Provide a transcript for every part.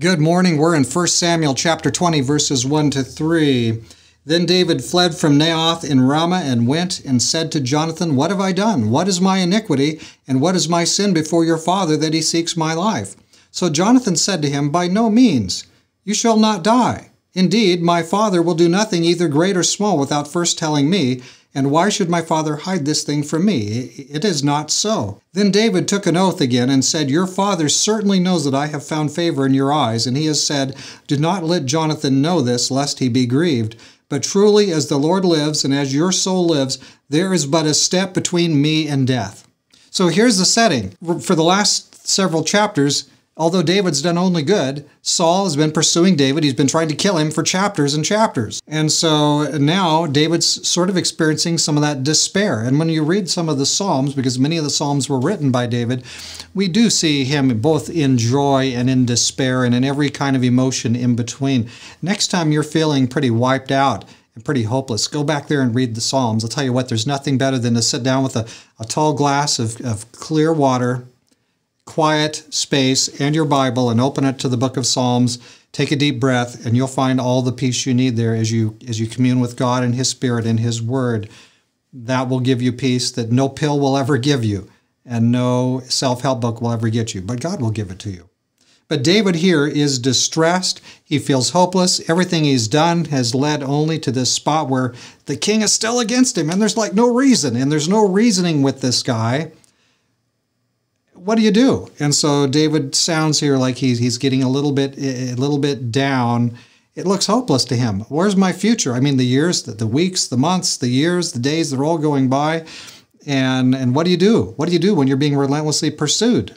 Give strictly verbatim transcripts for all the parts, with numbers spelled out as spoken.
Good morning. We're in First Samuel chapter twenty, verses one to three. Then David fled from Naoth in Ramah and went and said to Jonathan, "What have I done? What is my iniquity? And what is my sin before your father that he seeks my life?" So Jonathan said to him, "By no means. You shall not die. Indeed, my father will do nothing either great or small without first telling me, and why should my father hide this thing from me? It is not so." Then David took an oath again and said, "Your father certainly knows that I have found favor in your eyes, and he has said, 'Do not let Jonathan know this, lest he be grieved.' But truly, as the Lord lives, and as your soul lives, there is but a step between me and death." So here's the setting. For the last several chapters, although David's done only good, Saul has been pursuing David. He's been trying to kill him for chapters and chapters. And so now David's sort of experiencing some of that despair. And when you read some of the Psalms, because many of the Psalms were written by David, we do see him both in joy and in despair and in every kind of emotion in between. Next time you're feeling pretty wiped out, pretty hopeless, go back there and read the Psalms. I'll tell you what, there's nothing better than to sit down with a, a tall glass of, of clear water, quiet space, and your Bible, and open it to the book of Psalms. Take a deep breath, and you'll find all the peace you need there as you as you commune with God and His Spirit and His Word. That will give you peace that no pill will ever give you, and no self-help book will ever get you, but God will give it to you. But David here is distressed. He feels hopeless. Everything he's done has led only to this spot where the king is still against him, and there's like no reason, and there's no reasoning with this guy. What do you do? And so David sounds here like he's, he's getting a little bit, a little bit down. It looks hopeless to him. Where's my future? I mean, the years, the, the weeks, the months, the years, the days, they're all going by. And, and what do you do? What do you do when you're being relentlessly pursued?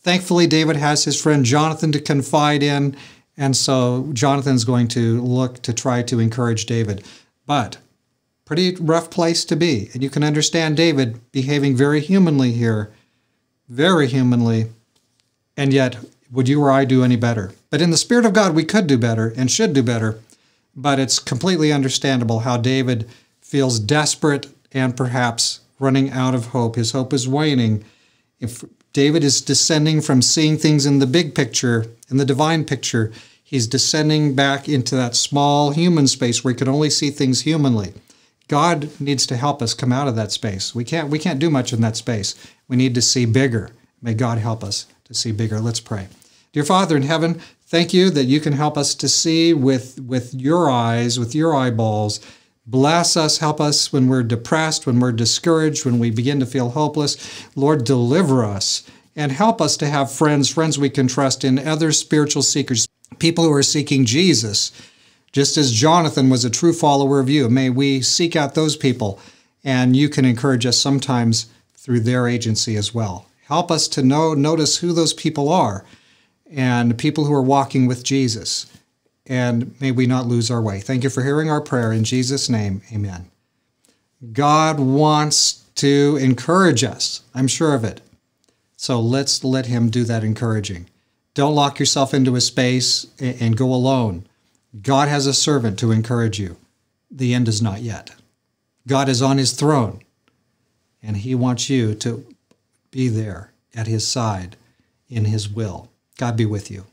Thankfully, David has his friend Jonathan to confide in, and so Jonathan's going to look to try to encourage David. But pretty rough place to be, and you can understand David behaving very humanly here, very humanly, and yet would you or I do any better? But in the Spirit of God, we could do better and should do better, but it's completely understandable how David feels desperate and perhaps running out of hope. His hope is waning. If David is descending from seeing things in the big picture, in the divine picture, he's descending back into that small human space where he can only see things humanly. God needs to help us come out of that space. We can't, we can't do much in that space. We need to see bigger. May God help us to see bigger. Let's pray. Dear Father in heaven, thank you that you can help us to see with, with your eyes, with your eyeballs. Bless us, help us when we're depressed, when we're discouraged, when we begin to feel hopeless. Lord, deliver us and help us to have friends, friends we can trust in, other spiritual seekers, people who are seeking Jesus. Just as Jonathan was a true follower of you, may we seek out those people, and you can encourage us sometimes through their agency as well. Help us to know, notice who those people are, and people who are walking with Jesus. And may we not lose our way. Thank you for hearing our prayer. In Jesus' name, amen. God wants to encourage us. I'm sure of it. So let's let Him do that encouraging. Don't lock yourself into a space and go alone. God has a servant to encourage you. The end is not yet. God is on His throne, and He wants you to be there at His side in His will. God be with you.